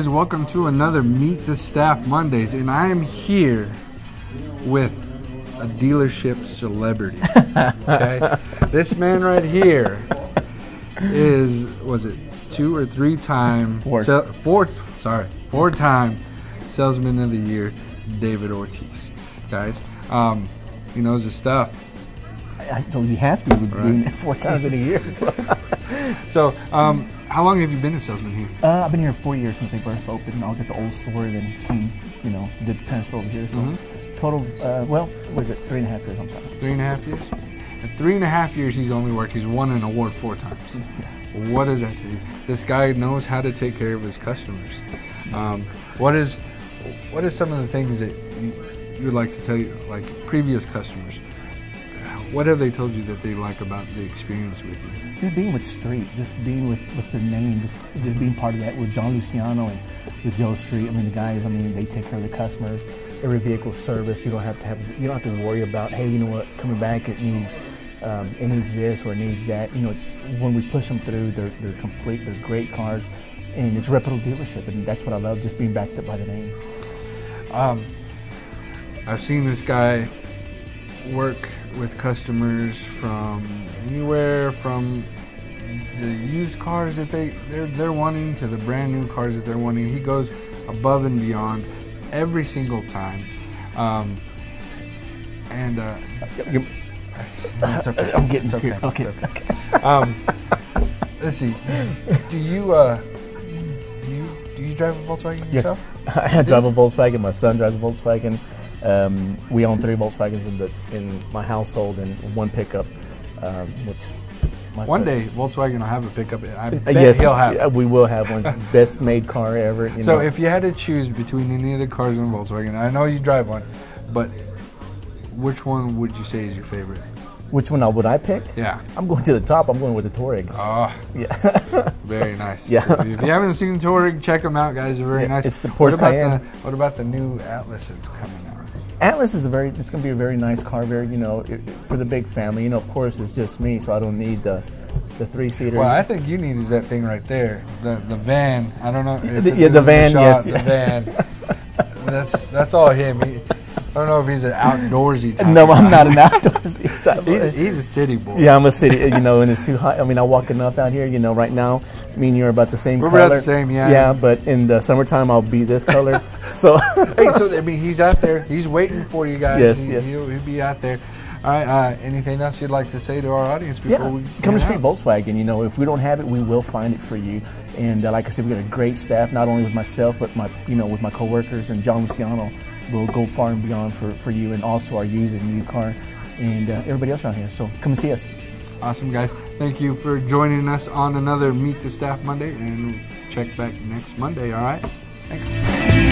guys, welcome to another Meet the Staff Mondays, and I am here with a dealership celebrity. Okay, this man right here is, was it four-time Salesman of the Year, David Ortiz. Guys, he knows his stuff. I know you have to be doing it 4 times in a year. So, how long have you been a salesman here? I've been here 4 years since they first opened. I was at the old store, then came, you know, did the transfer over here. So total, well, what is it, 3.5 years? I'm sorry. 3.5 years. In 3.5 years, he's won an award 4 times. Yeah. What does that do? This guy knows how to take care of his customers. What is some of the things that you would like to tell you, like previous customers? What have they told you that they like about the experience with you? Just being with Street, just being with their name, just being part of that with John Luciano and with Joe Street. I mean, the guys, I mean, they take care of the customers. Every vehicle service, you don't have to worry about, hey, you know what, it's coming back, it needs this or it needs that. You know, it's when we push them through, they're complete, they're great cars, and it's a reputable dealership, and that's what I love, just being backed up by the name. I've seen this guy work with customers from anywhere from the used cars that they're wanting to the brand new cars that they're wanting. He goes above and beyond every single time. It's okay. I'm getting to it. Okay. Let's see. Do you drive a Volkswagen yourself? Yes, I drive a Volkswagen. My son drives a Volkswagen. We own 3 Volkswagens in my household and 1 pickup. One day Volkswagen will have a pickup. I bet he'll have it. We will have one. Best made car ever. So if you had to choose between any of the cars in Volkswagen, I know you drive one, but which one would you say is your favorite? Which one would I pick? Yeah. I'm going to the top. I'm going with the Touareg. Oh. Yeah. Very nice. Yeah. So if you haven't seen the Touareg, check them out, guys. They're very nice. It's the Porsche Cayenne. What about the new Atlas that's coming out? Atlas is it's going to be a very nice car, for the big family. You know, of course, it's just me, so I don't need the 3-seater. Well, I think you need is that thing right there, the van. I don't know. The van. That's all him. I don't know if he's an outdoorsy type. No, I'm not an outdoorsy type. He's a city boy. Yeah, I'm a city, and it's too hot. I mean, I walk enough out here, right now. Me and you are about the same color. We're about the same, yeah. Yeah, but in the summertime, I'll be this color. So, hey, so, I mean, he's out there. He's waiting for you guys. Yes, He'll be out there. All right, anything else you'd like to say to our audience before we come to Street Volkswagen? You know, if we don't have it, we will find it for you. And like I said, we got a great staff, not only with myself, but with my coworkers and John Luciano. We'll go far and beyond for you, and also our used and new car and everybody else around here. So come and see us. Awesome, guys. Thank you for joining us on another Meet the Staff Monday, and check back next Monday, all right? Thanks.